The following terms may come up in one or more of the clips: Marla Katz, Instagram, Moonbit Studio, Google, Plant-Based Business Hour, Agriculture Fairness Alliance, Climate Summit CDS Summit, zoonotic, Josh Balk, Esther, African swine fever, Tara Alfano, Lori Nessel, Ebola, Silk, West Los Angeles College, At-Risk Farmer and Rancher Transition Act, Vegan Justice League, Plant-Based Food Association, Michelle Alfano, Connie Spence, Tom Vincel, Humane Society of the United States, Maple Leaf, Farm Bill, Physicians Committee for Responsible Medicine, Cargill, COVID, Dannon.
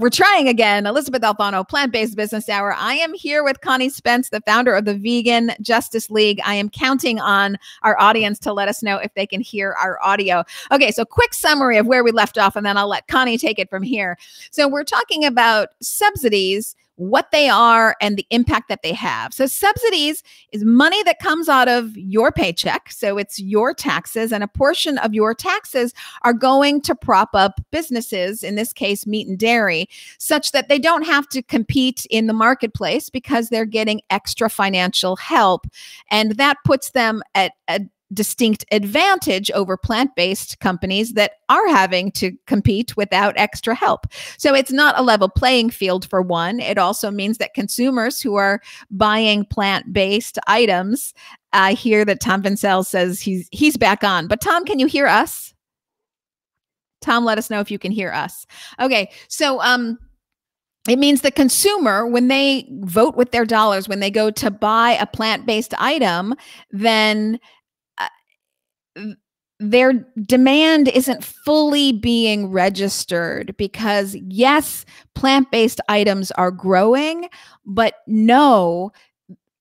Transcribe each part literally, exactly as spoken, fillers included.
We're trying again. Elysabeth Alfano, Plant-Based Business Hour. I am here with Connie Spence, the founder of the Vegan Justice League. I am counting on our audience to let us know if they can hear our audio. Okay, so quick summary of where we left off, and then I'll let Connie take it from here. So we're talking about subsidies, what they are, and the impact that they have. So subsidies is money that comes out of your paycheck. So it's your taxes, and a portion of your taxes are going to prop up businesses, in this case, meat and dairy, such that they don't have to compete in the marketplace because they're getting extra financial help. And that puts them at a distinct advantage over plant-based companies that are having to compete without extra help. So it's not a level playing field for one. It also means that consumers who are buying plant-based items, I hear that Tom Vincel says he's, he's back on. But Tom, can you hear us? Tom, let us know if you can hear us. Okay, so um, it means the consumer, when they vote with their dollars, when they go to buy a plant-based item, then their demand isn't fully being registered because, yes, plant-based items are growing, but no,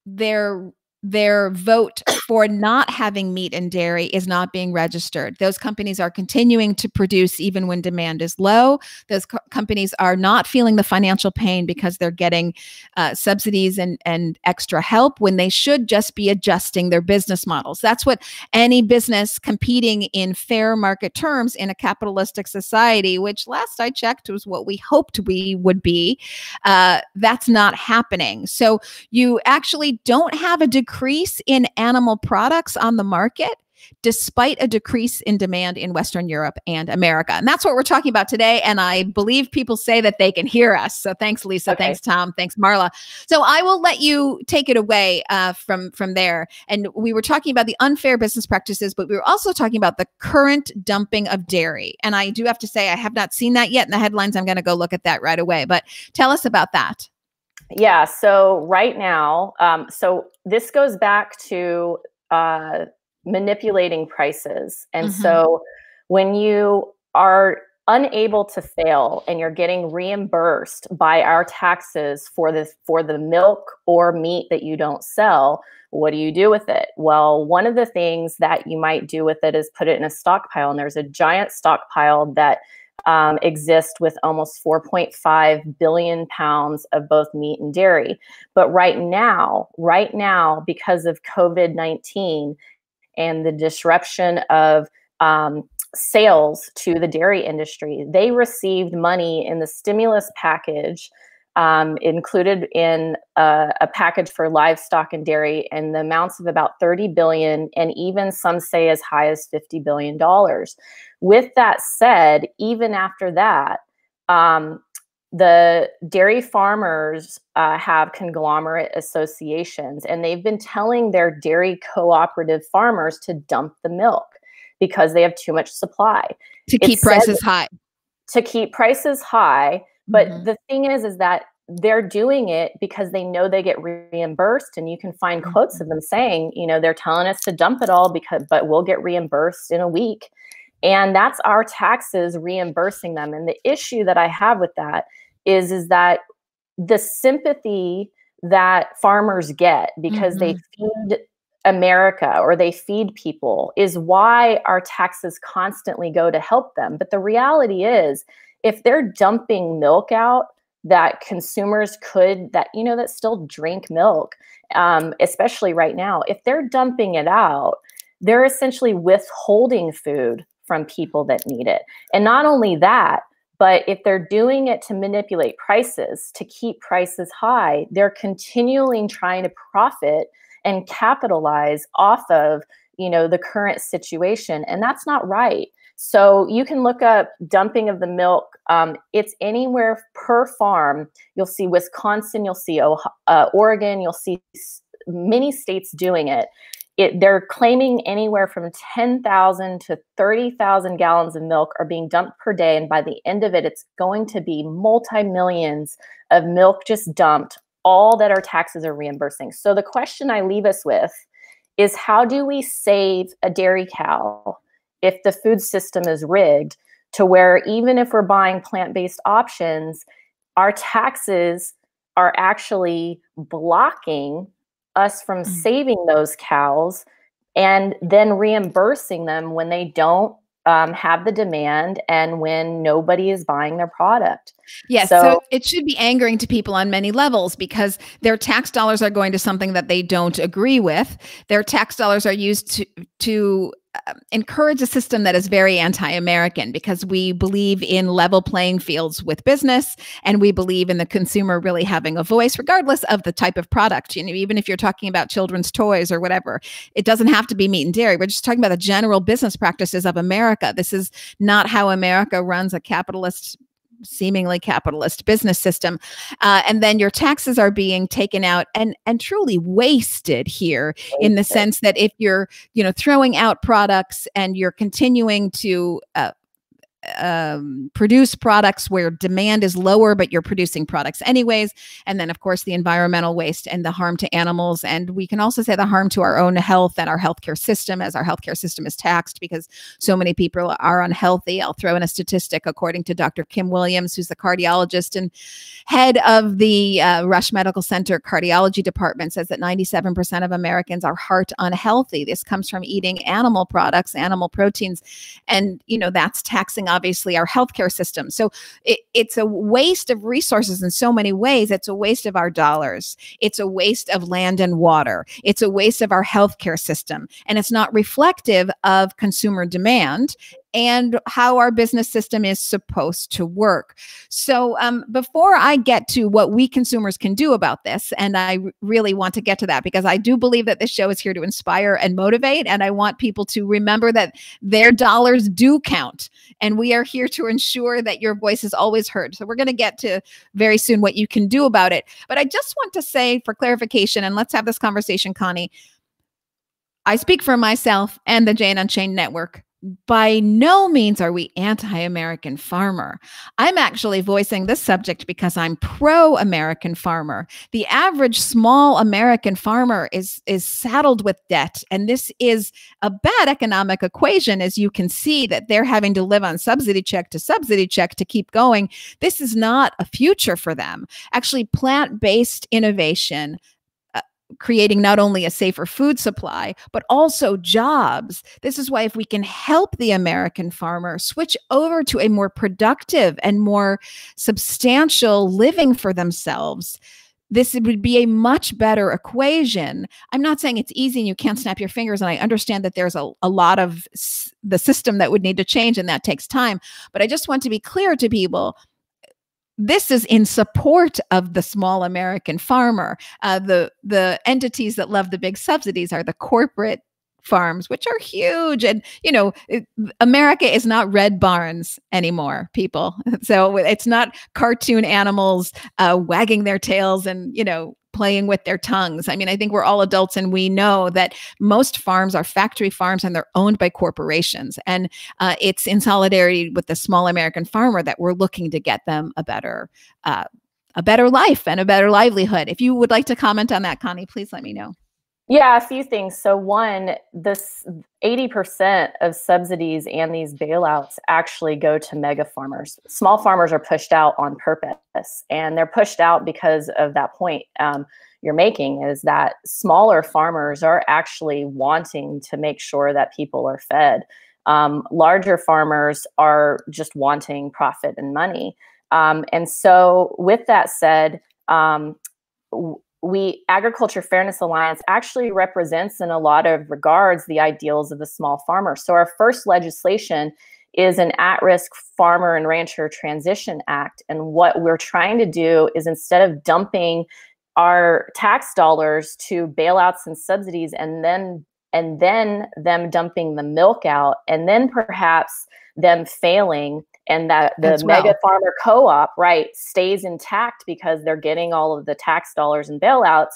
their their vote for not having meat and dairy is not being registered. Those companies are continuing to produce even when demand is low. Those co companies are not feeling the financial pain because they're getting uh, subsidies and, and extra help when they should just be adjusting their business models. That's what any business competing in fair market terms in a capitalistic society, which last I checked was what we hoped we would be, uh, that's not happening. So you actually don't have a degree Decrease in animal products on the market, despite a decrease in demand in Western Europe and America. And that's what we're talking about today. And I believe people say that they can hear us. So thanks, Lisa. Okay. Thanks, Tom. Thanks, Marla. So I will let you take it away uh, from, from there. And we were talking about the unfair business practices, but we were also talking about the current dumping of dairy. And I do have to say, I have not seen that yet in the headlines. I'm going to go look at that right away. But tell us about that. Yeah. So right now, um, so this goes back to uh, manipulating prices. And mm-hmm. so when you are unable to fail and you're getting reimbursed by our taxes for the, for the milk or meat that you don't sell, what do you do with it? Well, one of the things that you might do with it is put it in a stockpile. And there's a giant stockpile that Um, exist with almost four point five billion pounds of both meat and dairy. But right now, right now, because of COVID nineteen and the disruption of um, sales to the dairy industry, they received money in the stimulus package um, included in a, a package for livestock and dairy in the amounts of about thirty billion dollars, and even some say as high as fifty billion dollars. With that said, even after that, um, the dairy farmers uh, have conglomerate associations, and they've been telling their dairy cooperative farmers to dump the milk because they have too much supply. To keep prices high. To keep prices high. But mm-hmm. the thing is, is that they're doing it because they know they get reimbursed, and you can find mm-hmm. quotes of them saying, you know, they're telling us to dump it all because, but we'll get reimbursed in a week. And that's our taxes reimbursing them. And the issue that I have with that is, is that the sympathy that farmers get because mm-hmm. they feed America or they feed people is why our taxes constantly go to help them. But the reality is, if they're dumping milk out that consumers could, that, you know, that still drink milk, um, especially right now, if they're dumping it out, they're essentially withholding food from people that need it. And not only that, but if they're doing it to manipulate prices, to keep prices high, they're continually trying to profit and capitalize off of, you know, the current situation. And that's not right. So you can look up dumping of the milk. Um, it's anywhere per farm. You'll see Wisconsin, you'll see Ohio, uh, Oregon, you'll see many states doing it. It, they're claiming anywhere from ten thousand to thirty thousand gallons of milk are being dumped per day. And by the end of it, it's going to be multi-millions of milk just dumped, all that our taxes are reimbursing. So the question I leave us with is, how do we save a dairy cow if the food system is rigged to where even if we're buying plant-based options, our taxes are actually blocking us from mm-hmm. saving those cows and then reimbursing them when they don't um, have the demand and when nobody is buying their product. Yes. So, so it should be angering to people on many levels because their tax dollars are going to something that they don't agree with. Their tax dollars are used to, to uh, encourage a system that is very anti-American because we believe in level playing fields with business. And we believe in the consumer really having a voice, regardless of the type of product. You know, even if you're talking about children's toys or whatever, it doesn't have to be meat and dairy. We're just talking about the general business practices of America. This is not how America runs a capitalist seemingly capitalist business system. Uh, and then your taxes are being taken out and, and truly wasted here in the sense that if you're, you know, throwing out products and you're continuing to, uh, um, produce products where demand is lower, but you're producing products anyways. And then of course the environmental waste and the harm to animals. And we can also say the harm to our own health and our healthcare system as our healthcare system is taxed because so many people are unhealthy. I'll throw in a statistic according to Doctor Kim Williams, who's the cardiologist and head of the uh, Rush Medical Center cardiology department, says that ninety-seven percent of Americans are heart unhealthy. This comes from eating animal products, animal proteins. And, you know, that's taxing obviously our healthcare system. So it, it's a waste of resources in so many ways. It's a waste of our dollars. It's a waste of land and water. It's a waste of our healthcare system. And it's not reflective of consumer demand and how our business system is supposed to work. So um, before I get to what we consumers can do about this, and I really want to get to that because I do believe that this show is here to inspire and motivate, and I want people to remember that their dollars do count, and we are here to ensure that your voice is always heard. So we're going to get to very soon what you can do about it. But I just want to say for clarification, and let's have this conversation, Connie, I speak for myself and the Jane Unchained Network. By no means are we anti-American farmer. I'm actually voicing this subject because I'm pro-American farmer. The average small American farmer is, is saddled with debt. And this is a bad economic equation, as you can see, that they're having to live on subsidy check to subsidy check to keep going. This is not a future for them. Actually, plant-based innovation, creating not only a safer food supply, but also jobs. This is why if we can help the American farmer switch over to a more productive and more substantial living for themselves, this would be a much better equation. I'm not saying it's easy and you can't snap your fingers. And I understand that there's a, a lot of s- the system that would need to change and that takes time. But I just want to be clear to people, this is in support of the small American farmer. Uh, the, the entities that love the big subsidies are the corporate farms, which are huge. And, you know, it, America is not Red Barns anymore, people. So it's not cartoon animals uh, wagging their tails and, you know, playing with their tongues. I mean, I think we're all adults and we know that most farms are factory farms and they're owned by corporations. And uh, it's in solidarity with the small American farmer that we're looking to get them a better, uh, a better life and a better livelihood. If you would like to comment on that, Connie, please let me know. Yeah, a few things. So one, this eighty percent of subsidies and these bailouts actually go to mega farmers. Small farmers are pushed out on purpose, and they're pushed out because of that point um, you're making, is that smaller farmers are actually wanting to make sure that people are fed. Um, larger farmers are just wanting profit and money. Um, and so with that said, um, We Agriculture Fairness Alliance actually represents in a lot of regards the ideals of the small farmer. So our first legislation is an At-Risk Farmer and Rancher Transition Act. And what we're trying to do is instead of dumping our tax dollars to bailouts and subsidies and then and then them dumping the milk out and then perhaps them failing and that the That's mega well. farmer co-op, right, stays intact because they're getting all of the tax dollars and bailouts.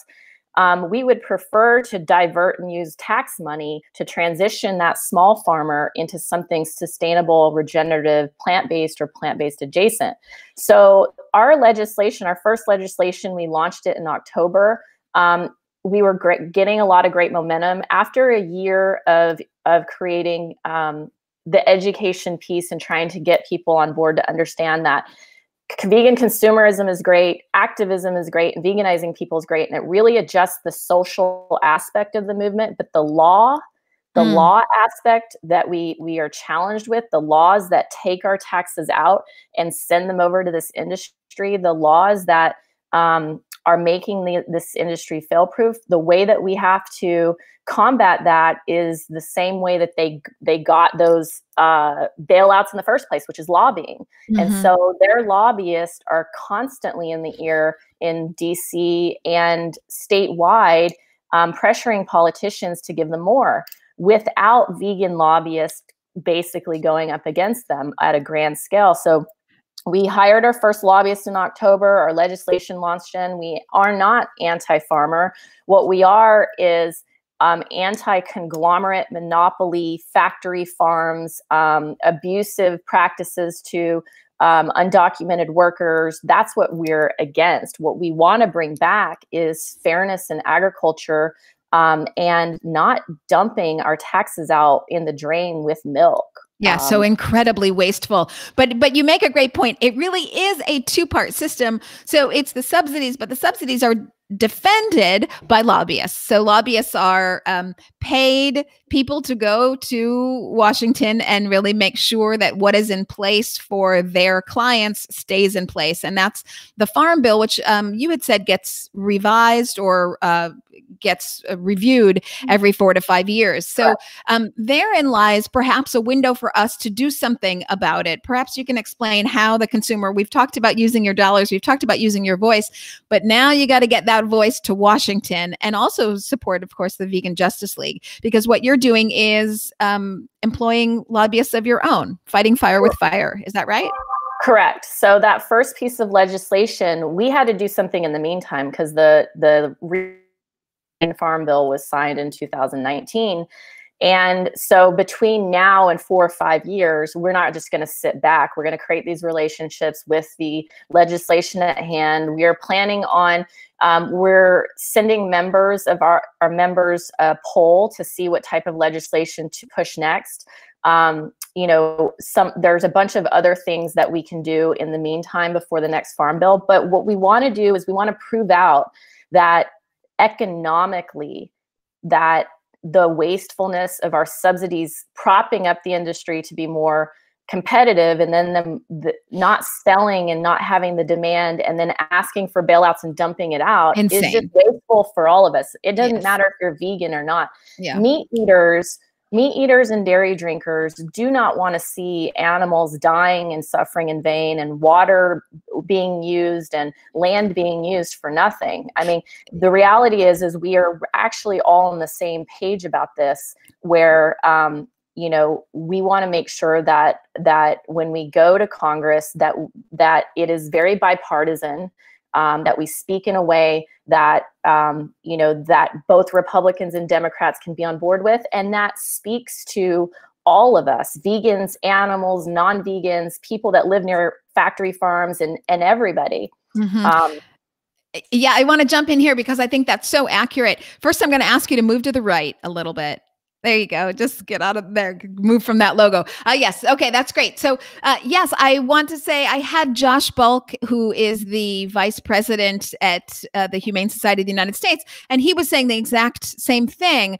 Um, we would prefer to divert and use tax money to transition that small farmer into something sustainable, regenerative, plant-based or plant-based adjacent. So our legislation, our first legislation, we launched it in October. Um, we were great, getting a lot of great momentum. After a year of, of creating um, the education piece and trying to get people on board to understand that vegan consumerism is great, activism is great, and veganizing people is great. And it really adjusts the social aspect of the movement, but the law, the mm. law aspect that we, we are challenged with, the laws that take our taxes out and send them over to this industry, the laws that um, are making the, this industry fail-proof, the way that we have to combat that is the same way that they they got those uh, bailouts in the first place, which is lobbying. Mm-hmm. And so their lobbyists are constantly in the ear in D C and statewide, um, pressuring politicians to give them more without vegan lobbyists basically going up against them at a grand scale. So we hired our first lobbyist in October. Our legislation launched in. We are not anti-farmer. What we are is um, anti-conglomerate, monopoly, factory farms, um, abusive practices to um, undocumented workers. That's what we're against. What we want to bring back is fairness in agriculture um, and not dumping our taxes out in the drain with milk. Yeah, so incredibly wasteful. But but you make a great point. It really is a two-part system. So it's the subsidies, but the subsidies are defended by lobbyists. So lobbyists are um, paid people to go to Washington and really make sure that what is in place for their clients stays in place. And that's the Farm Bill, which um, you had said gets revised or uh, gets reviewed every four to five years. So um, therein lies perhaps a window for us to do something about it. Perhaps you can explain how the consumer, we've talked about using your dollars, we've talked about using your voice, but now you got to get that voice to Washington, and also support, of course, the Vegan Justice League, because what you're doing is um, employing lobbyists of your own, fighting fire with fire. Is that right? Correct. So that first piece of legislation, we had to do something in the meantime, because the the Farm Bill was signed in two thousand nineteen. And so between now and four or five years, we're not just going to sit back. We're going to create these relationships with the legislation at hand. We are planning on, um, we're sending members of our, our members a poll to see what type of legislation to push next. Um, you know, some there's a bunch of other things that we can do in the meantime before the next Farm Bill. But what we want to do is we want to prove out that economically, that the wastefulness of our subsidies propping up the industry to be more competitive, and then them the, not selling and not having the demand, and then asking for bailouts and dumping it out Insane. Is just wasteful for all of us. It doesn't yes. matter if you're vegan or not. Yeah. Meat eaters, meat eaters and dairy drinkers do not want to see animals dying and suffering in vain, and water being used and land being used for nothing. I mean, the reality is, is we are actually all on the same page about this, where, um, you know, we want to make sure that, that when we go to Congress, that, that it is very bipartisan, um, that we speak in a way that, um, you know, that both Republicans and Democrats can be on board with. And that speaks to all of us, vegans, animals, non-vegans, people that live near factory farms, and, and everybody. Mm-hmm. um, yeah, I want to jump in here because I think that's so accurate. First, I'm going to ask you to move to the right a little bit. There you go. Just get out of there. Move from that logo. Uh, yes. Okay. That's great. So uh, yes, I want to say I had Josh Balk, who is the vice president at uh, the Humane Society of the United States, and he was saying the exact same thing,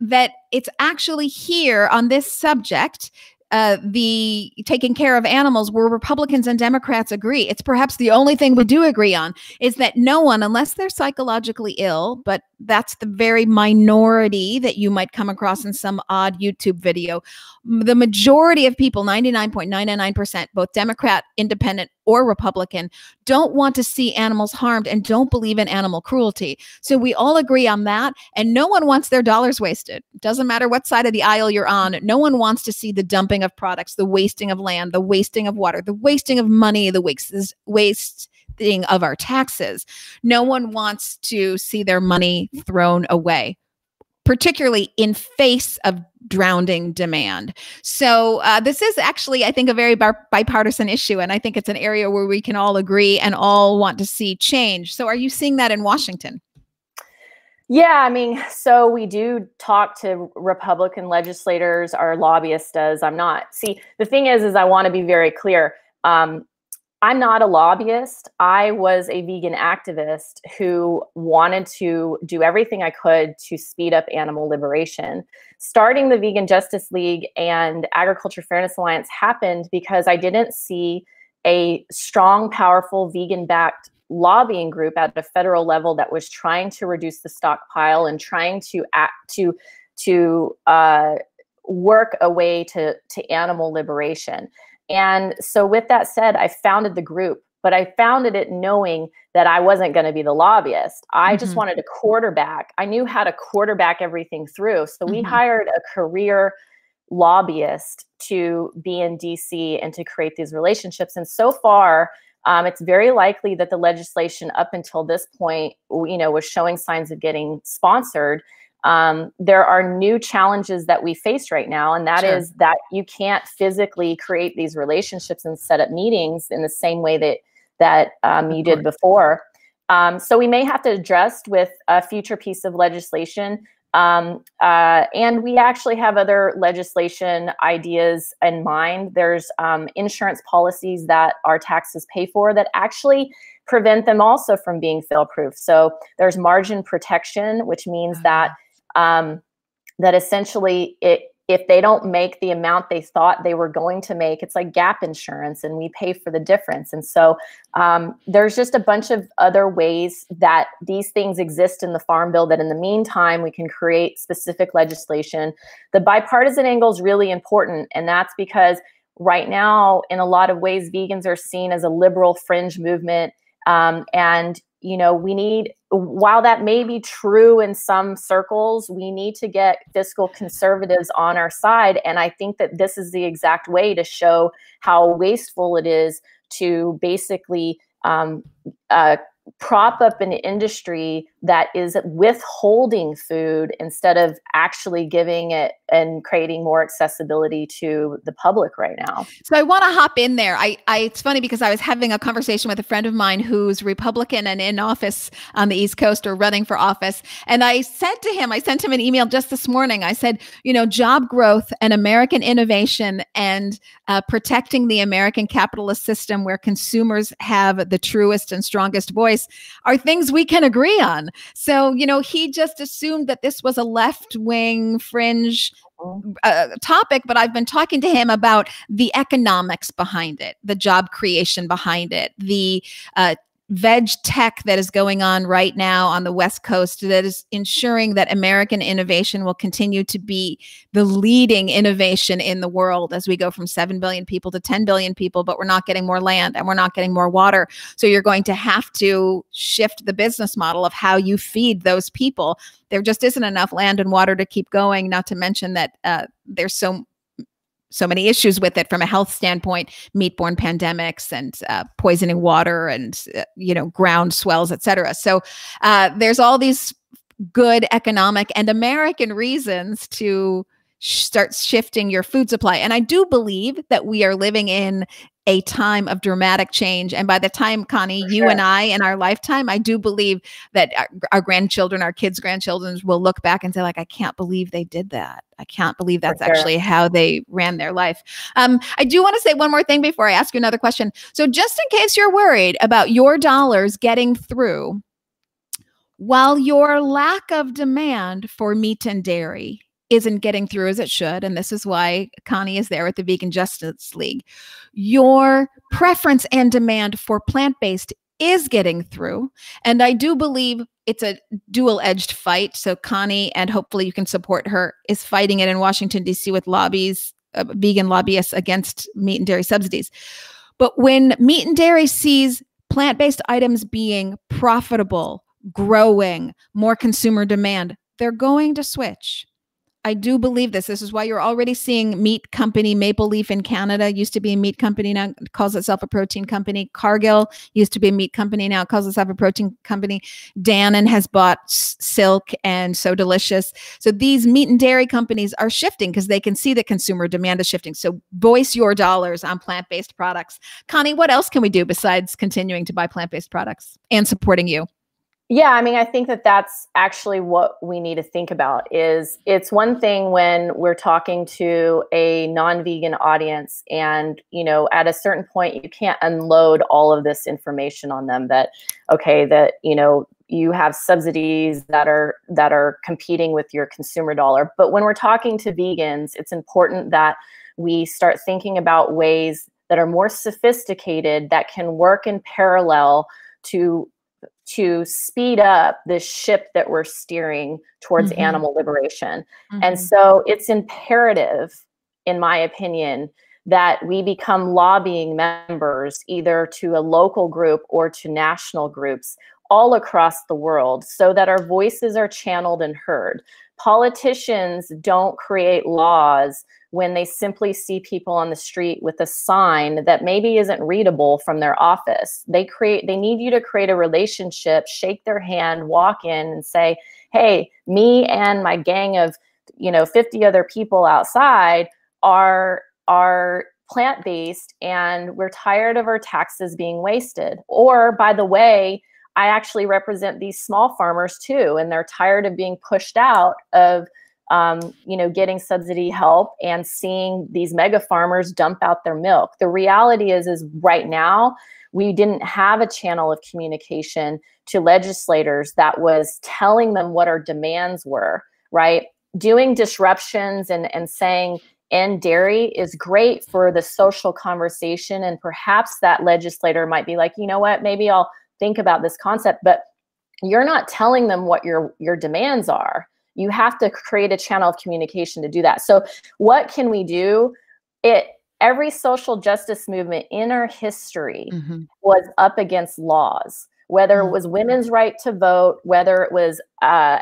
that it's actually here on this subject, uh, the taking care of animals, where Republicans and Democrats agree. It's perhaps the only thing we do agree on, is that no one, unless they're psychologically ill, but that's the very minority that you might come across in some odd YouTube video. The majority of people, ninety-nine point nine nine percent, both Democrat, Independent, or Republican, don't want to see animals harmed and don't believe in animal cruelty. So we all agree on that. And no one wants their dollars wasted. Doesn't matter what side of the aisle you're on. No one wants to see the dumping of products, the wasting of land, the wasting of water, the wasting of money, the waste, waste thing of our taxes. No one wants to see their money thrown away, particularly in face of drowning demand. So uh, this is actually, I think, a very bipartisan issue. And I think it's an area where we can all agree and all want to see change. So are you seeing that in Washington? Yeah, I mean, so we do talk to Republican legislators, our lobbyist does. I'm not. See, the thing is, is I want to be very clear. Um, I'm not a lobbyist. I was a vegan activist who wanted to do everything I could to speed up animal liberation. Starting the Vegan Justice League and Agriculture Fairness Alliance happened because I didn't see a strong, powerful vegan-backed lobbying group at the federal level that was trying to reduce the stockpile and trying to act to to uh, work a way to to animal liberation. And so with that said, I founded the group, but I founded it knowing that I wasn't going to be the lobbyist. I mm-hmm. just wanted a quarterback. I knew how to quarterback everything through. So we mm-hmm. hired a career lobbyist to be in D C and to create these relationships. And so far, um, it's very likely that the legislation up until this point, you know, was showing signs of getting sponsored. Um, there are new challenges that we face right now, and that sure. is that you can't physically create these relationships and set up meetings in the same way that that um, you did before. Um, so we may have to address with a future piece of legislation, um, uh, and we actually have other legislation ideas in mind. There's um, insurance policies that our taxes pay for that actually prevent them also from being fail-proof. So there's margin protection, which means that Um, that essentially it, if they don't make the amount they thought they were going to make, it's like gap insurance and we pay for the difference. And so um, there's just a bunch of other ways that these things exist in the Farm Bill that in the meantime, we can create specific legislation. The bipartisan angle is really important. And that's because right now, in a lot of ways, vegans are seen as a liberal fringe movement. Um, and You know, we need, while that may be true in some circles, we need to get fiscal conservatives on our side. And I think that this is the exact way to show how wasteful it is to basically um, uh, prop up an industry that is withholding food instead of actually giving it and creating more accessibility to the public right now. So I want to hop in there. I, I, it's funny because I was having a conversation with a friend of mine who's Republican and in office on the East Coast or running for office. And I said to him, I sent him an email just this morning. I said, you know, job growth and American innovation and uh, protecting the American capitalist system where consumers have the truest and strongest voice are things we can agree on. So, you know, he just assumed that this was a left-wing fringe uh, topic, but I've been talking to him about the economics behind it, the job creation behind it, the uh, veg tech that is going on right now on the West Coast that is ensuring that American innovation will continue to be the leading innovation in the world as we go from seven billion people to ten billion people, but we're not getting more land and we're not getting more water. So you're going to have to shift the business model of how you feed those people. There just isn't enough land and water to keep going, not to mention that uh, there's so So many issues with it from a health standpoint, meat-borne pandemics and uh, poisoning water and, uh, you know, ground swells, et cetera. So uh, there's all these good economic and American reasons to sh start shifting your food supply. And I do believe that we are living in a time of dramatic change. And by the time, Connie, For you sure. and I, in our lifetime, I do believe that our, our grandchildren, our kids' grandchildren will look back and say, like, I can't believe they did that. I can't believe that's sure. actually how they ran their life. Um, I do want to say one more thing before I ask you another question. So just in case you're worried about your dollars getting through, while your lack of demand for meat and dairy isn't getting through as it should, and this is why Connie is there with the Vegan Justice League, your preference and demand for plant-based is getting through. And I do believe it's a dual-edged fight. So Connie, and hopefully you can support her, is fighting it in Washington, D C with lobbies, uh, vegan lobbyists against meat and dairy subsidies. But when meat and dairy sees plant-based items being profitable, growing, more consumer demand, they're going to switch. I do believe this. This is why you're already seeing meat company Maple Leaf in Canada, used to be a meat company, now calls itself a protein company. Cargill used to be a meat company, now calls itself a protein company. Dannon has bought Silk and So Delicious. So these meat and dairy companies are shifting because they can see that consumer demand is shifting. So voice your dollars on plant-based products. Connie, what else can we do besides continuing to buy plant-based products and supporting you? Yeah, I mean, I think that that's actually what we need to think about is it's one thing when we're talking to a non-vegan audience and, you know, at a certain point, you can't unload all of this information on them that, okay, that, you know, you have subsidies that are that are competing with your consumer dollar. But when we're talking to vegans, it's important that we start thinking about ways that are more sophisticated that can work in parallel to to speed up the ship that we're steering towards mm-hmm. animal liberation. Mm-hmm. And so it's imperative, in my opinion, that we become lobbying members, either to a local group or to national groups all across the world, so that our voices are channeled and heard. Politicians don't create laws when they simply see people on the street with a sign that maybe isn't readable from their office. They create, they need you to create a relationship, shake their hand, walk in and say, hey, me and my gang of, you know, fifty other people outside are, are plant-based and we're tired of our taxes being wasted. Or, by the way, I actually represent these small farmers too, and they're tired of being pushed out of, um, you know, getting subsidy help and seeing these mega farmers dump out their milk. The reality is, is right now, we didn't have a channel of communication to legislators that was telling them what our demands were, right? Doing disruptions and, and saying, end dairy is great for the social conversation. And perhaps that legislator might be like, you know what, maybe I'll think about this concept, but you're not telling them what your, your demands are. You have to create a channel of communication to do that. So what can we do? It, every social justice movement in our history mm-hmm. was up against laws, whether mm-hmm. it was women's right to vote, whether it was uh,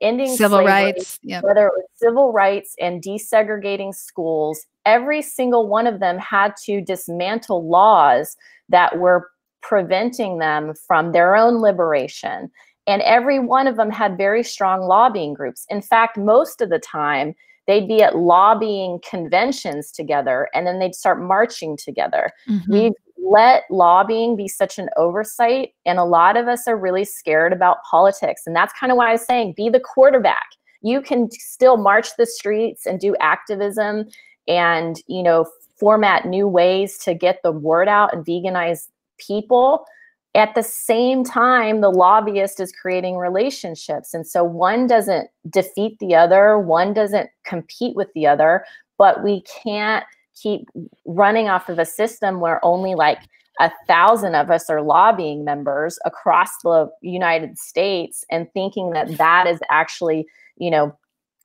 ending civil slavery, rights, yep. whether it was civil rights and desegregating schools. Every single one of them had to dismantle laws that were preventing them from their own liberation. And every one of them had very strong lobbying groups. In fact, most of the time, they'd be at lobbying conventions together, and then they'd start marching together. Mm-hmm. We've let lobbying be such an oversight, and a lot of us are really scared about politics. And that's kind of why I was saying, be the quarterback. You can still march the streets and do activism and, you know, format new ways to get the word out and veganize people. At the same time, the lobbyist is creating relationships. And so one doesn't defeat the other, one doesn't compete with the other, but we can't keep running off of a system where only like a thousand of us are lobbying members across the United States and thinking that that is actually, you know,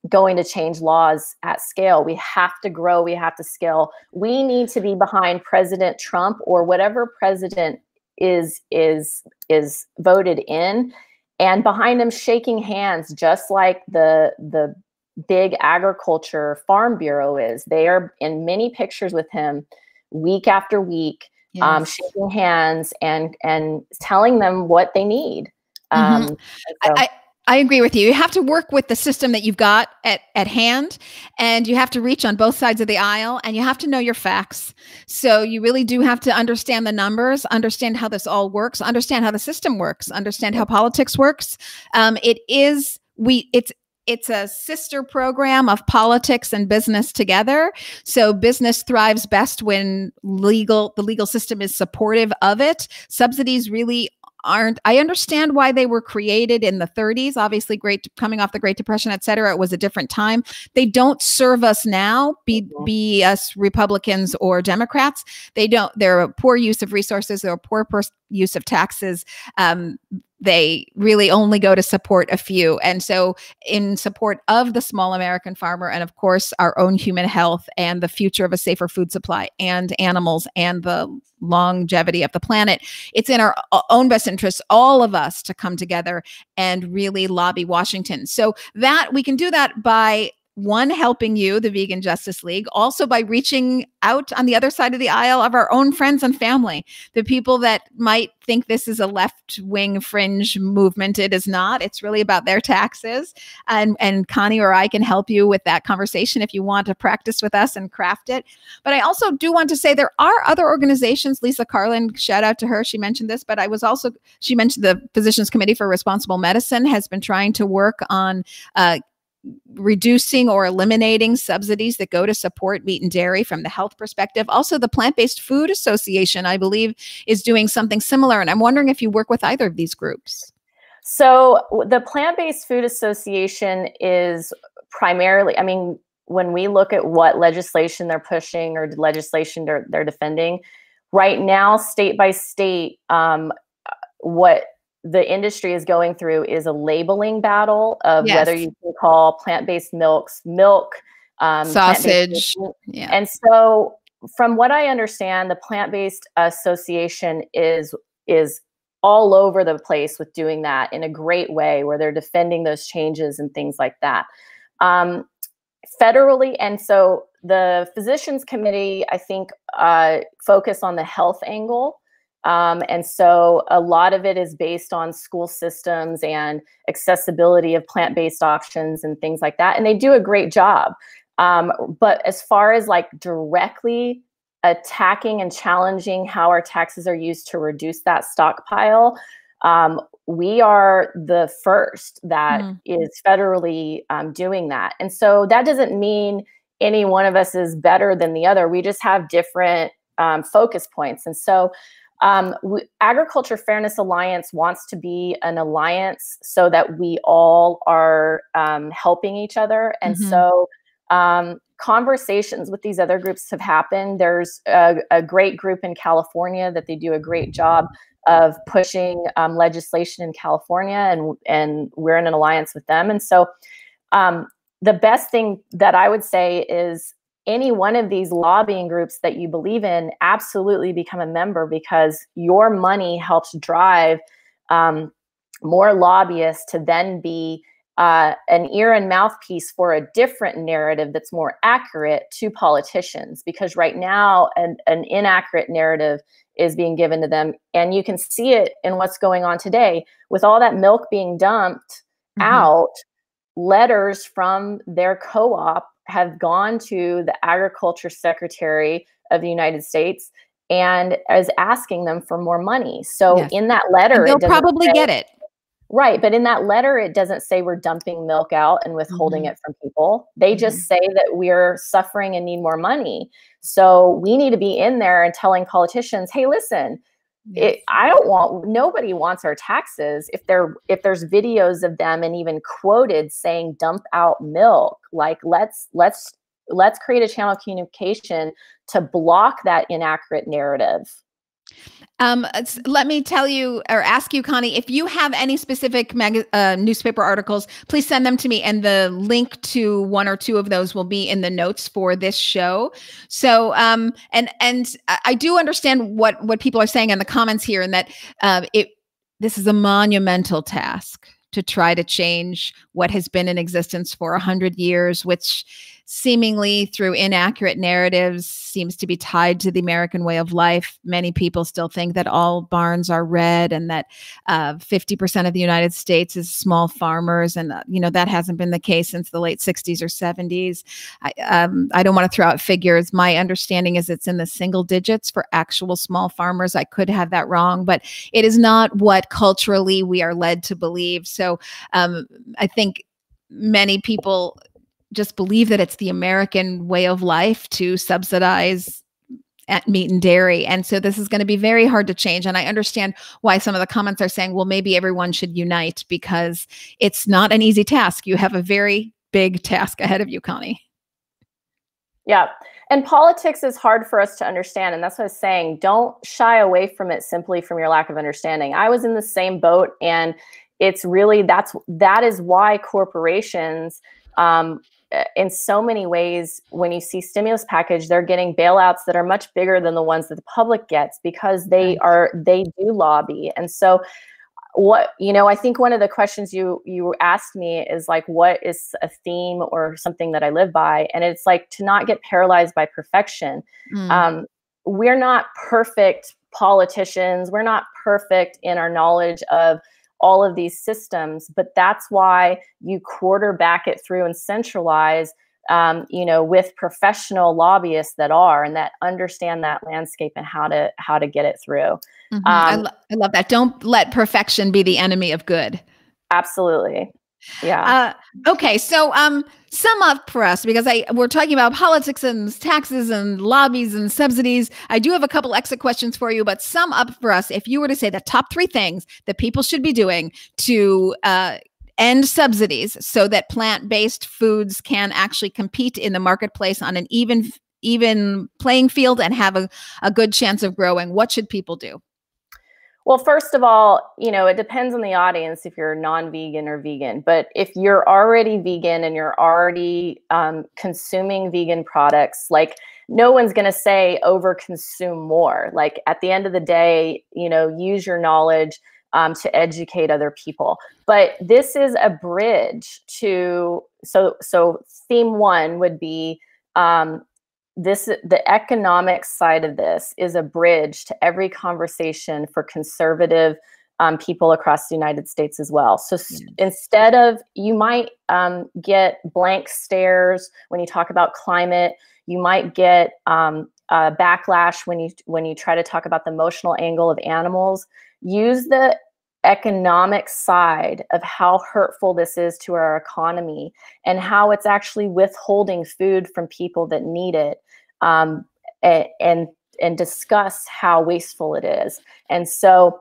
going to change laws at scale. We have to grow. We have to scale. We need to be behind President Trump or whatever president is is is voted in, and behind him shaking hands, just like the the big agriculture farm bureau is. They are in many pictures with him week after week, yes. um, shaking hands and and telling them what they need. Um, mm-hmm. so. I, I I agree with you. You have to work with the system that you've got at, at hand, and you have to reach on both sides of the aisle, and you have to know your facts. So you really do have to understand the numbers, understand how this all works, understand how the system works, understand how politics works. Um, it is, we, it's, It's a sister program of politics and business together. So business thrives best when legal, the legal system is supportive of it. Subsidies really aren't. I understand why they were created in the thirties, obviously great coming off the Great Depression, et cetera. It was a different time. They don't serve us now, be, be us Republicans or Democrats. They don't, they're a poor use of resources. They're a poor use of taxes. Um, They really only go to support a few. And so in support of the small American farmer and, of course, our own human health and the future of a safer food supply and animals and the longevity of the planet, it's in our own best interest, all of us, to come together and really lobby Washington. So that we can do that by one, helping you, the Vegan Justice League, also by reaching out on the other side of the aisle of our own friends and family, the people that might think this is a left-wing fringe movement. It is not. It's really about their taxes. And, and Connie or I can help you with that conversation if you want to practice with us and craft it. But I also do want to say there are other organizations. Lisa Carlin, shout out to her. She mentioned this, but I was also, she mentioned the Physicians Committee for Responsible Medicine has been trying to work on uh, reducing or eliminating subsidies that go to support meat and dairy from the health perspective. Also, the Plant-Based Food Association, I believe, is doing something similar. And I'm wondering if you work with either of these groups. So the Plant-Based Food Association is primarily, I mean, when we look at what legislation they're pushing or legislation they're, they're defending, right now, state by state, um, what the industry is going through is a labeling battle of yes. whether you can call plant-based milks, milk, um, sausage. Yeah. And so from what I understand, the Plant-Based Association is, is all over the place with doing that in a great way where they're defending those changes and things like that. Um, federally. And so the Physicians Committee, I think, uh, focus on the health angle. Um, and so a lot of it is based on school systems and accessibility of plant-based options and things like that. And they do a great job. Um, but as far as like directly attacking and challenging how our taxes are used to reduce that stockpile, um, we are the first that mm. is federally um, doing that. And so that doesn't mean any one of us is better than the other. We just have different um, focus points. And so Um, we, Agriculture Fairness Alliance wants to be an alliance so that we all are um, helping each other. And mm-hmm. so um, conversations with these other groups have happened. There's a, a great group in California that they do a great job of pushing um, legislation in California, and, and we're in an alliance with them. And so um, the best thing that I would say is, any one of these lobbying groups that you believe in, absolutely become a member, because your money helps drive um, more lobbyists to then be uh, an ear and mouthpiece for a different narrative that's more accurate to politicians. Because right now, an, an inaccurate narrative is being given to them. And you can see it in what's going on today. With all that milk being dumped mm-hmm. out, letters from their co-op have gone to the Agriculture Secretary of the United States and is asking them for more money. So yes. in that letter, and they'll probably say, get it. Right. But in that letter, it doesn't say we're dumping milk out and withholding mm-hmm. it from people. They mm-hmm. just say that we're suffering and need more money. So we need to be in there and telling politicians, hey, listen, yes. it, I don't want, nobody wants our taxes. If there, if there's videos of them and even quoted saying dump out milk, like let's, let's, let's create a channel of communication to block that inaccurate narrative. Um, let me tell you or ask you, Connie, if you have any specific mag uh, newspaper articles, please send them to me. And the link to one or two of those will be in the notes for this show. So, um, and, and I do understand what, what people are saying in the comments here, and that, uh, it, this is a monumental task to try to change what has been in existence for a hundred years, which seemingly through inaccurate narratives seems to be tied to the American way of life. Many people still think that all barns are red and that uh, fifty percent of the United States is small farmers. And, uh, you know, that hasn't been the case since the late sixties or seventies. I, um, I don't want to throw out figures. My understanding is it's in the single digits for actual small farmers. I could have that wrong, but it is not what culturally we are led to believe. So um, I think many people just believe that it's the American way of life to subsidize at meat and dairy. And so this is going to be very hard to change. And I understand why some of the comments are saying, well, maybe everyone should unite, because it's not an easy task. You have a very big task ahead of you, Connie. Yeah. And politics is hard for us to understand. And that's what I was saying. Don't shy away from it simply from your lack of understanding. I was in the same boat, and it's really, that's, that is why corporations, um, in so many ways, when you see stimulus package, they're getting bailouts that are much bigger than the ones that the public gets, because they are, they do lobby. And so what, you know, I think one of the questions you you asked me is like, what is a theme or something that I live by? And it's like to not get paralyzed by perfection. Mm. Um, we're not perfect politicians. We're not perfect in our knowledge of all of these systems, but that's why you quarterback it through and centralize, um, you know, with professional lobbyists that are, and that understand that landscape and how to, how to get it through. Mm-hmm. um, I, lo I love that. Don't let perfection be the enemy of good. Absolutely. Yeah. Uh, okay. So, um, sum up for us, because I, we're talking about politics and taxes and lobbies and subsidies. I do have a couple exit questions for you, but sum up for us, if you were to say the top three things that people should be doing to, uh, end subsidies so that plant-based foods can actually compete in the marketplace on an even, even playing field and have a, a good chance of growing, what should people do? Well, first of all, you know, it depends on the audience if you're non-vegan or vegan, but if you're already vegan and you're already um, consuming vegan products, like no one's going to say over consume more. Like at the end of the day, you know, use your knowledge um, to educate other people. But this is a bridge to, so, so theme one would be, um, This, the economic side of this is a bridge to every conversation for conservative um, people across the United States as well. So yes. Instead of, you might um, get blank stares when you talk about climate, you might get um, uh, backlash when you, when you try to talk about the emotional angle of animals. Use the economic side of how hurtful this is to our economy and how it's actually withholding food from people that need it. Um, and, and discuss how wasteful it is. And so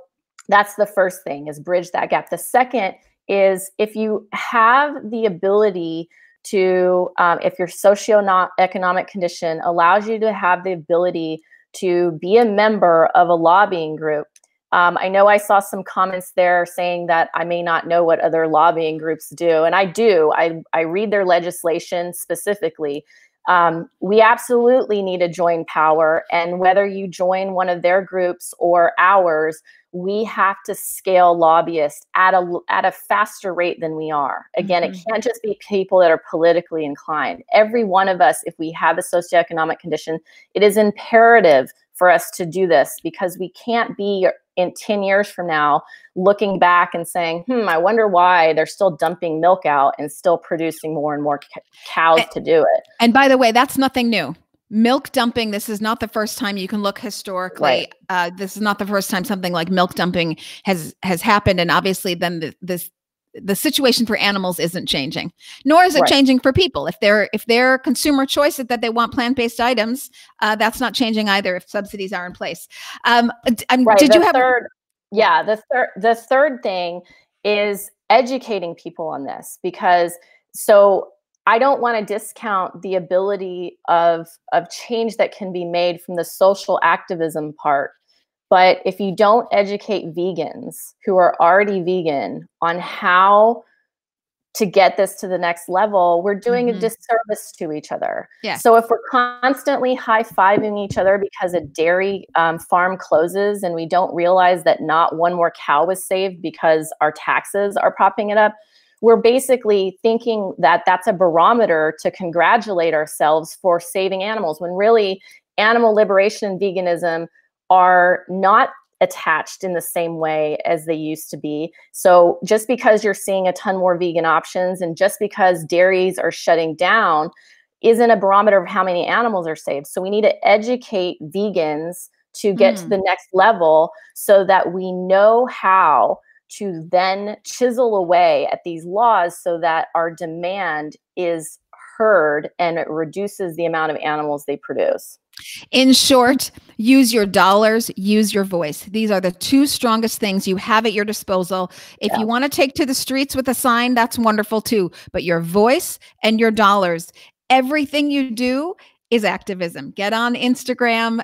that's the first thing, is bridge that gap. The second is, if you have the ability to, um, if your socioeconomic condition allows you to have the ability to be a member of a lobbying group. Um, I know I saw some comments there saying that I may not know what other lobbying groups do. And I do, I, I read their legislation specifically. Um, we absolutely need to join power, and whether you join one of their groups or ours, we have to scale lobbyists at a, at a faster rate than we are. Again, mm-hmm. It can't just be people that are politically inclined. Every one of us, if we have a socioeconomic condition, it is imperative for us to do this, because we can't be in ten years from now looking back and saying, hmm, I wonder why they're still dumping milk out and still producing more and more cows and, to do it. And by the way, that's nothing new. Milk dumping, this is not the first time. You can look historically. Right. Uh, this is not the first time something like milk dumping has, has happened. And obviously then the, this, the situation for animals isn't changing, nor is it right. changing for people. If they're, if their consumer choice is that they want plant-based items, uh, that's not changing either if subsidies are in place. Um, right. Did the you have? Third, yeah. The third, the third thing is educating people on this, because so I don't want to discount the ability of, of change that can be made from the social activism part. But if you don't educate vegans who are already vegan on how to get this to the next level, we're doing mm-hmm. a disservice to each other. Yeah. So if we're constantly high-fiving each other because a dairy um, farm closes and we don't realize that not one more cow was saved because our taxes are propping it up, we're basically thinking that that's a barometer to congratulate ourselves for saving animals, when really animal liberation and veganism are not attached in the same way as they used to be. So just because you're seeing a ton more vegan options and just because dairies are shutting down isn't a barometer of how many animals are saved. So we need to educate vegans to get mm. to the next level, so that we know how to then chisel away at these laws so that our demand is heard and it reduces the amount of animals they produce. In short, use your dollars, use your voice. These are the two strongest things you have at your disposal. If yeah. you want to take to the streets with a sign, that's wonderful too. But your voice and your dollars, everything you do is activism. Get on Instagram,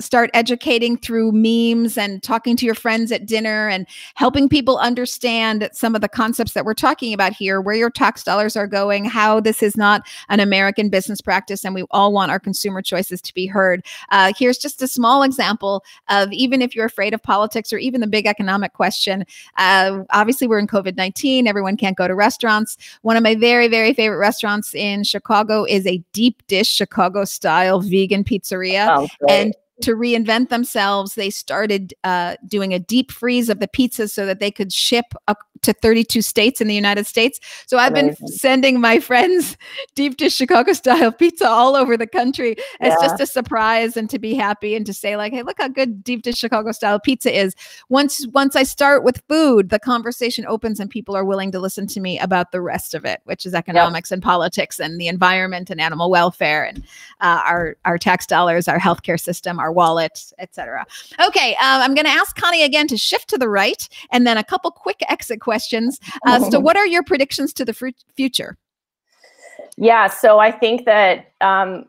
start educating through memes and talking to your friends at dinner and helping people understand some of the concepts that we're talking about here, where your tax dollars are going, how this is not an American business practice, and we all want our consumer choices to be heard. Uh, here's just a small example of, even if you're afraid of politics or even the big economic question, uh, obviously we're in COVID nineteen, everyone can't go to restaurants. One of my very, very favorite restaurants in Chicago is a deep dish Chicago style vegan pizzeria. Oh, and to reinvent themselves, they started uh, doing a deep freeze of the pizzas so that they could ship up to thirty-two states in the United States. So I've Amazing. been sending my friends deep dish Chicago style pizza all over the country. It's yeah. just a surprise, and to be happy and to say like, hey, look how good deep dish Chicago style pizza is. Once, once I start with food, the conversation opens and people are willing to listen to me about the rest of it, which is economics yeah. and politics and the environment and animal welfare and uh, our, our tax dollars, our healthcare system, our wallet, et cetera. Okay. Um, I'm going to ask Connie again to shift to the right, and then a couple quick exit questions. Uh, so what are your predictions to the future? Yeah. So I think that, um,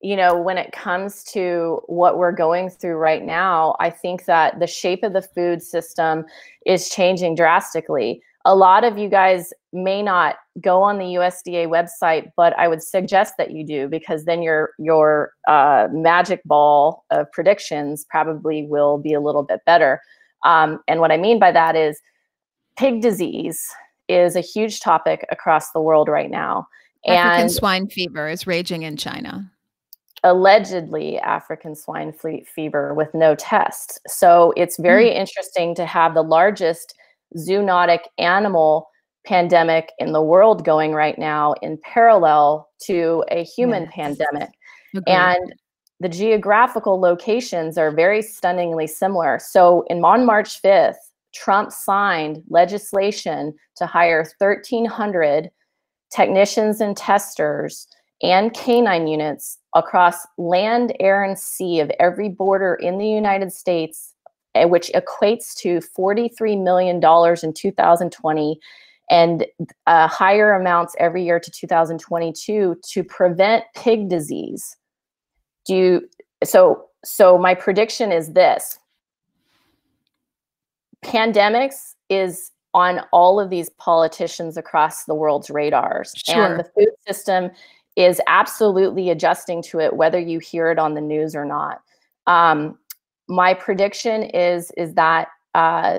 you know, when it comes to what we're going through right now, I think that the shape of the food system is changing drastically. A lot of you guys may not go on the U S D A website, but I would suggest that you do, because then your your uh, magic ball of predictions probably will be a little bit better. Um, and what I mean by that is pig disease is a huge topic across the world right now. African and swine fever is raging in China. Allegedly African swine fever with no tests. So it's very mm. interesting to have the largest zoonotic animal pandemic in the world going right now in parallel to a human yes. pandemic. Okay. And the geographical locations are very stunningly similar. So in, on March fifth, Trump signed legislation to hire thirteen hundred technicians and testers and canine units across land, air, and sea of every border in the United States, which equates to forty-three million dollars in two thousand twenty and uh, higher amounts every year to two thousand twenty-two to prevent pig disease. Do you, so, so my prediction is this. Pandemics is on all of these politicians across the world's radars. Sure. And the food system is absolutely adjusting to it, whether you hear it on the news or not. Um, My prediction is, is that uh,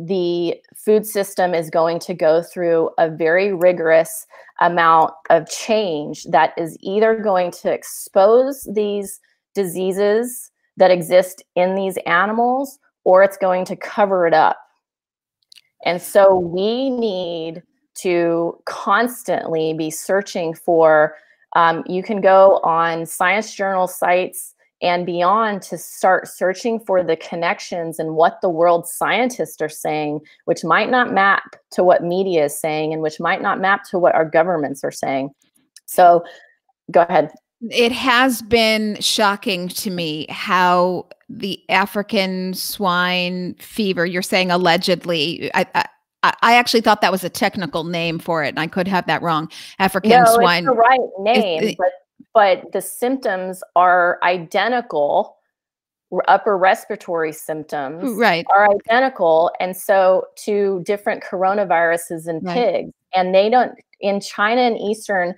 the food system is going to go through a very rigorous amount of change that is either going to expose these diseases that exist in these animals, or it's going to cover it up. And so we need to constantly be searching for, um, you can go on science journal sites and beyond to start searching for the connections and what the world's scientists are saying, which might not map to what media is saying and which might not map to what our governments are saying. So go ahead. It has been shocking to me how the African swine fever, you're saying allegedly, I, I I actually thought that was a technical name for it, and I could have that wrong. African no, swine. No, it's the right name, is, but But the symptoms are identical. Upper respiratory symptoms right. are identical, and so to different coronaviruses in right. pigs. And they don't, in China and Eastern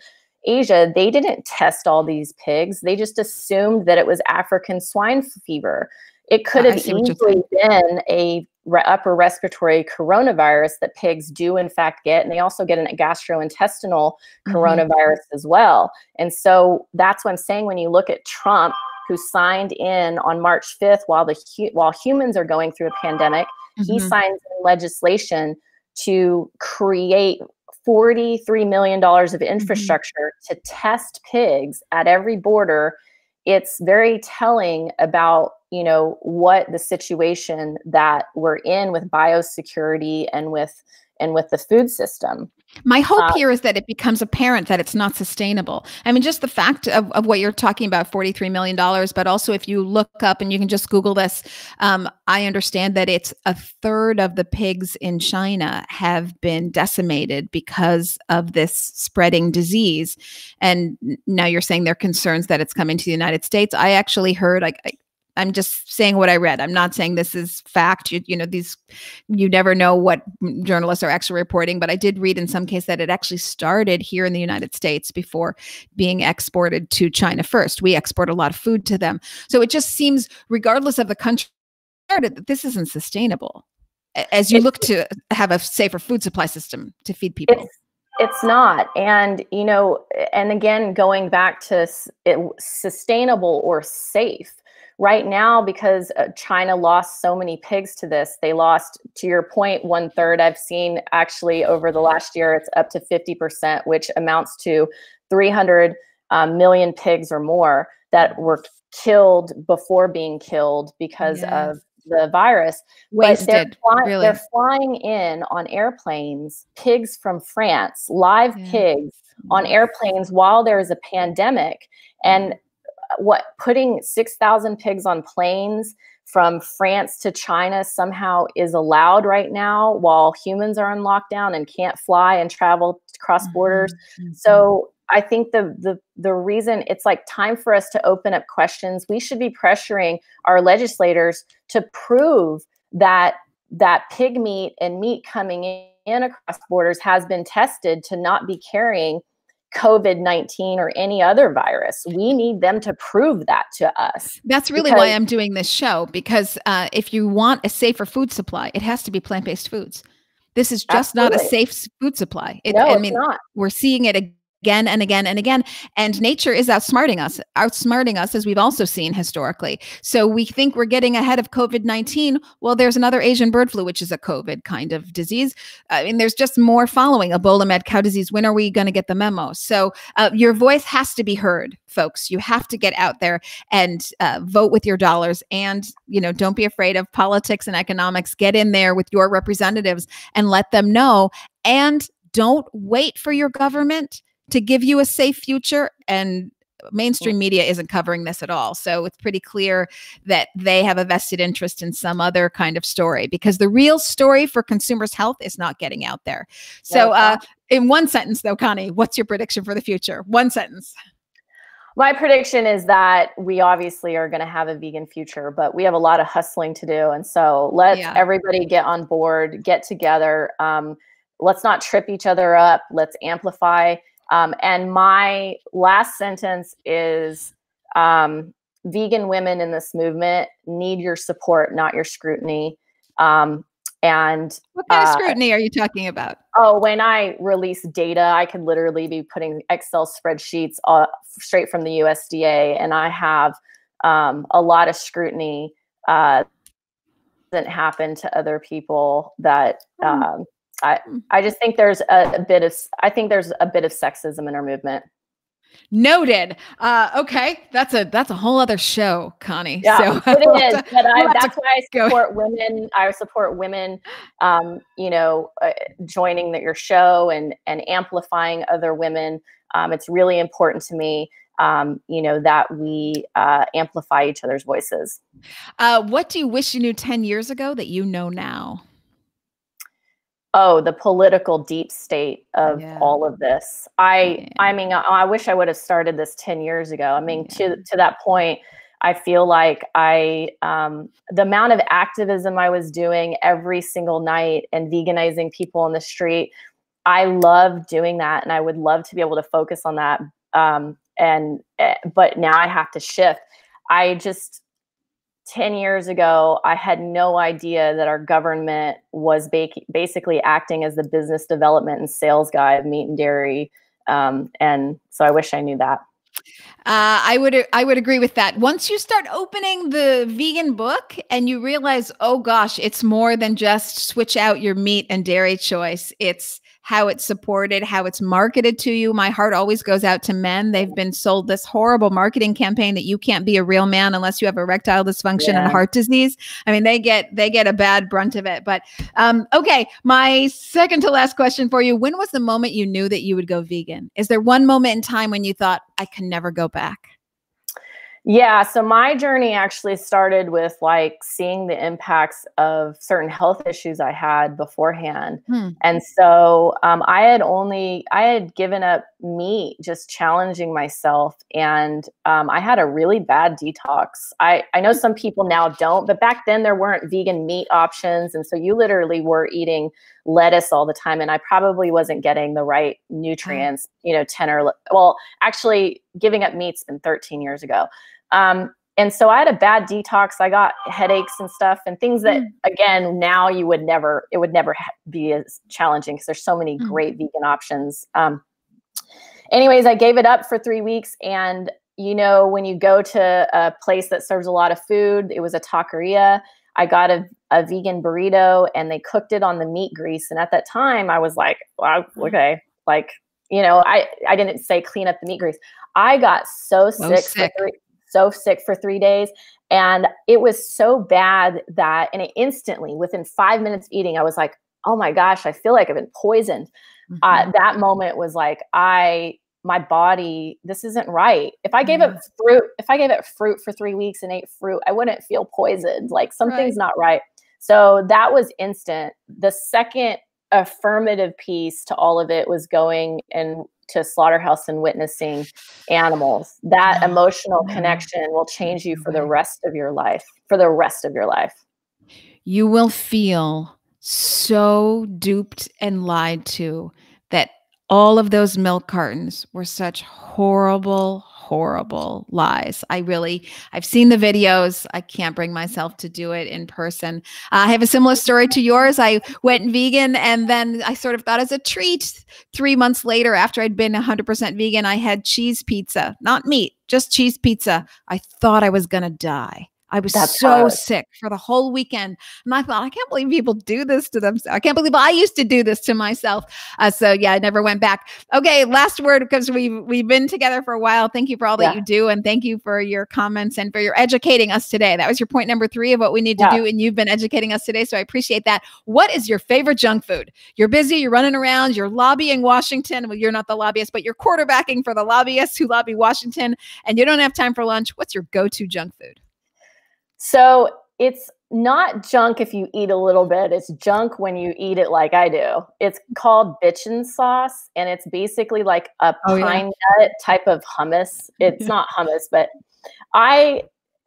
Asia, they didn't test all these pigs. They just assumed that it was African swine fever. It could have oh, easily been a re upper respiratory coronavirus that pigs do in fact get. And they also get a gastrointestinal mm-hmm. coronavirus as well. And so that's what I'm saying. When you look at Trump, who signed in on March fifth, while the hu while humans are going through a pandemic, mm-hmm. he signs in legislation to create forty-three million dollars of infrastructure mm-hmm. to test pigs at every border. It's very telling about, you know, what the situation that we're in with biosecurity and with and with the food system. My hope uh, here is that it becomes apparent that it's not sustainable. I mean, just the fact of, of what you're talking about, forty-three million dollars, but also if you look up and you can just Google this, um, I understand that it's a third of the pigs in China have been decimated because of this spreading disease. And now you're saying there are concerns that it's coming to the United States. I actually heard, I, I I'm just saying what I read. I'm not saying this is fact. You, you know, these, you never know what journalists are actually reporting, but I did read in some case that it actually started here in the United States before being exported to China first. We export a lot of food to them. So it just seems, regardless of the country, that this isn't sustainable as you it's, look to have a safer food supply system to feed people. It's, it's not. And, you know, and again, going back to it, sustainable or safe. Right now, because China lost so many pigs to this, they lost, to your point, one third. I've seen actually over the last year, it's up to fifty percent, which amounts to three hundred million pigs or more that were killed before being killed because yes. of the virus. Wasted, but they're, fly really. they're flying in on airplanes, pigs from France, live yeah. pigs on airplanes while there is a pandemic. And what, putting six thousand pigs on planes from France to China somehow is allowed right now while humans are on lockdown and can't fly and travel across mm-hmm. borders. Mm-hmm. So I think the, the, the reason it's like time for us to open up questions, we should be pressuring our legislators to prove that that pig meat and meat coming in across borders has been tested to not be carrying COVID nineteen or any other virus. We need them to prove that to us. That's really why I'm doing this show, because uh, if you want a safer food supply, it has to be plant-based foods. This is just absolutely. not a safe food supply. It, no, I mean, it's not. We're seeing it again and again and again. And nature is outsmarting us, outsmarting us, as we've also seen historically. So we think we're getting ahead of COVID nineteen. Well, there's another Asian bird flu, which is a COVID kind of disease. I mean, there's just more following. Ebola, mad cow disease. When are we going to get the memo? So uh, your voice has to be heard, folks. You have to get out there and uh, vote with your dollars. And, you know, don't be afraid of politics and economics. Get in there with your representatives and let them know. And don't wait for your government to give you a safe future, and mainstream media isn't covering this at all. So it's pretty clear that they have a vested interest in some other kind of story, because the real story for consumers' health is not getting out there. So uh, in one sentence though, Connie, what's your prediction for the future? One sentence. My prediction is that we obviously are going to have a vegan future, but we have a lot of hustling to do. And so let's yeah. everybody get on board, get together. Um, let's not trip each other up. Let's amplify. Um, and my last sentence is, um, vegan women in this movement need your support, not your scrutiny. Um, and what kind uh, of scrutiny are you talking about? Oh, when I release data, I could literally be putting Excel spreadsheets uh, straight from the U S D A. And I have, um, a lot of scrutiny, uh, that happened to other people that, um, mm. I, I just think there's a, a bit of, I think there's a bit of sexism in our movement. Noted. Uh, okay. That's a, that's a whole other show, Connie. Yeah, so, it we'll is. To, but I, we'll that's why I support go. women. I support women, um, you know, uh, joining the, your show and, and amplifying other women. Um, it's really important to me, um, you know, that we uh, amplify each other's voices. Uh, what do you wish you knew ten years ago that you know now? Oh, the political deep state of yeah. all of this. I, yeah. I mean, I, I wish I would have started this ten years ago. I mean, yeah. to, to that point, I feel like I, um, the amount of activism I was doing every single night and veganizing people on the street, I love doing that. And I would love to be able to focus on that. Um, and, but now I have to shift. I just, ten years ago, I had no idea that our government was ba basically acting as the business development and sales guy of meat and dairy. Um, and so I wish I knew that. Uh, I would, I would agree with that. Once you start opening the vegan book and you realize, oh gosh, it's more than just switch out your meat and dairy choice. It's how it's supported, how it's marketed to you. My heart always goes out to men. They've been sold this horrible marketing campaign that you can't be a real man unless you have erectile dysfunction yeah. and heart disease. I mean, they get they get a bad brunt of it. But um, okay, my second to last question for you. When was the moment you knew that you would go vegan? Is there one moment in time when you thought, I can never go back? Yeah. So my journey actually started with like seeing the impacts of certain health issues I had beforehand. Hmm. And so um, I had only, I had given up meat, just challenging myself. And um, I had a really bad detox. I, I know some people now don't, but back then there weren't vegan meat options. And so you literally were eating lettuce all the time. And I probably wasn't getting the right nutrients, you know, ten or, well, actually giving up meat's been thirteen years ago. Um, and so I had a bad detox. I got headaches and stuff and things that, mm. again, now you would never, it would never be as challenging because there's so many mm. great vegan options. Um, anyways, I gave it up for three weeks. And, you know, when you go to a place that serves a lot of food, it was a taqueria. I got a, a vegan burrito and they cooked it on the meat grease. And at that time I was like, wow, okay. Like, you know, I, I didn't say clean up the meat grease. I got so sick, sick. For three, so sick for three days. And it was so bad that, and it instantly within five minutes of eating, I was like, oh my gosh, I feel like I've been poisoned. Mm-hmm. uh, that moment was like, I, my body, this isn't right. If I gave mm-hmm. up fruit, if I gave up fruit for three weeks and ate fruit, I wouldn't feel poisoned. Like something's right. not right. So that was instant. The second affirmative piece to all of it was going and to slaughterhouse and witnessing animals. That emotional connection will change you for the rest of your life, for the rest of your life. You will feel so duped and lied to that all of those milk cartons were such horrible, horrible lies. I really, I've seen the videos. I can't bring myself to do it in person. Uh, I have a similar story to yours. I went vegan and then I sort of thought as a treat. Three months later, after I'd been one hundred percent vegan, I had cheese pizza, not meat, just cheese pizza. I thought I was going to die. I was That's so hard. sick for the whole weekend. And I thought, I can't believe people do this to themselves. I can't believe I used to do this to myself. Uh, so yeah, I never went back. Okay, last word, because we've, we've been together for a while. Thank you for all that yeah. you do. And thank you for your comments and for your educating us today. That was your point number three of what we need to yeah. do. And you've been educating us today. So I appreciate that. What is your favorite junk food? You're busy, you're running around, you're lobbying Washington. Well, you're not the lobbyist, but you're quarterbacking for the lobbyists who lobby Washington and you don't have time for lunch. What's your go-to junk food? So it's not junk if you eat a little bit. It's junk when you eat it like I do. It's called bitchin' sauce, and it's basically like a oh, pine yeah. nut type of hummus. It's not hummus, but I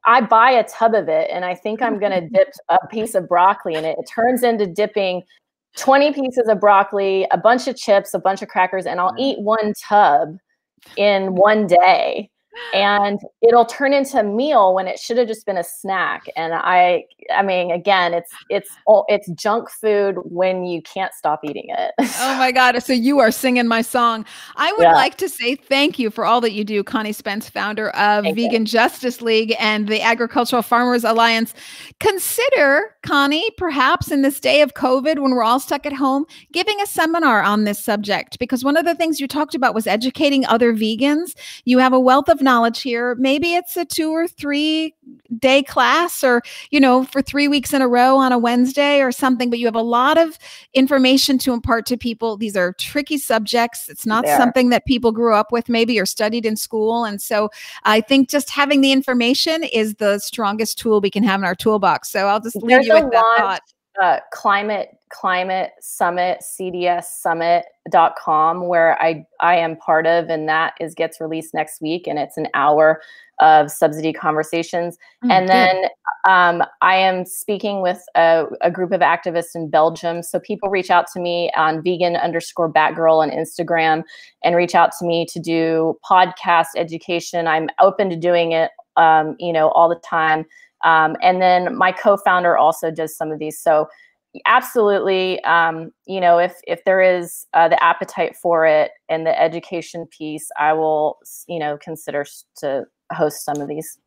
I buy a tub of it, and I think I'm going to dip a piece of broccoli in it. It turns into dipping twenty pieces of broccoli, a bunch of chips, a bunch of crackers, and I'll eat one tub in one day. And it'll turn into a meal when it should have just been a snack. And I, I mean, again, it's, it's, it's junk food when you can't stop eating it. Oh my God. So you are singing my song. I would yeah. like to say thank you for all that you do. Connie Spence, founder of thank Vegan you. Justice League and the Agricultural Farmers Alliance. Consider, Connie, perhaps in this day of COVID, when we're all stuck at home, giving a seminar on this subject, because one of the things you talked about was educating other vegans. You have a wealth of knowledge here. Maybe it's a two or three day class or, you know, for three weeks in a row on a Wednesday or something, but you have a lot of information to impart to people. These are tricky subjects. It's not there. something that people grew up with maybe or studied in school. And so I think just having the information is the strongest tool we can have in our toolbox. So I'll just leave There's you with that thought. Uh, climate Climate Summit C D S Summit dot com, where I I am part of, and that is gets released next week, and it's an hour of subsidy conversations. Mm-hmm. And then um, I am speaking with a, a group of activists in Belgium. So people reach out to me on vegan underscore batgirl on Instagram, and reach out to me to do podcast education. I'm open to doing it, um, you know, all the time. Um, and then my co-founder also does some of these. So absolutely, um, you know, if if there is uh, the appetite for it and the education piece, I will, you know, consider to host some of these.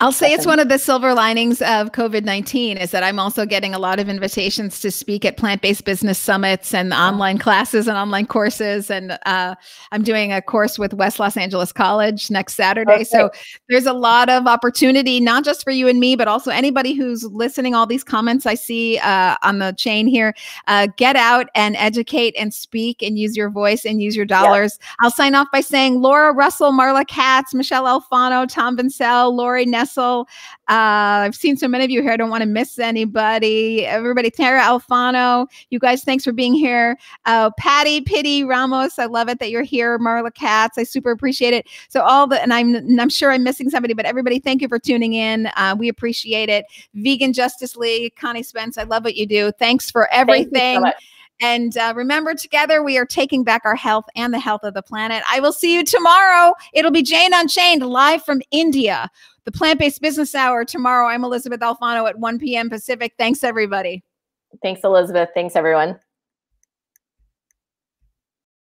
I'll say it's one of the silver linings of COVID nineteen is that I'm also getting a lot of invitations to speak at plant-based business summits and online classes and online courses. And uh, I'm doing a course with West Los Angeles College next Saturday. Okay. So there's a lot of opportunity, not just for you and me, but also anybody who's listening. All these comments I see uh, on the chain here, uh, get out and educate and speak and use your voice and use your dollars. Yeah. I'll sign off by saying Laura Russell, Marla Katz, Michelle Alfano, Tom Vincel, Lori Nessel. Uh, I've seen so many of you here. I don't want to miss anybody. Everybody, Tara Alfano, you guys, thanks for being here. Uh, Patty, Pitty, Ramos, I love it that you're here. Marla Katz, I super appreciate it. So all the, and I'm, I'm sure I'm missing somebody, but everybody, thank you for tuning in. Uh, we appreciate it. Vegan Justice League, Connie Spence, I love what you do. Thanks for everything. Thank you so and uh, remember, together we are taking back our health and the health of the planet. I will see you tomorrow. It'll be Jane Unchained live from India. The Plant-Based Business Hour tomorrow. I'm Elysabeth Alfano at one p m Pacific. Thanks, everybody. Thanks, Elysabeth. Thanks, everyone.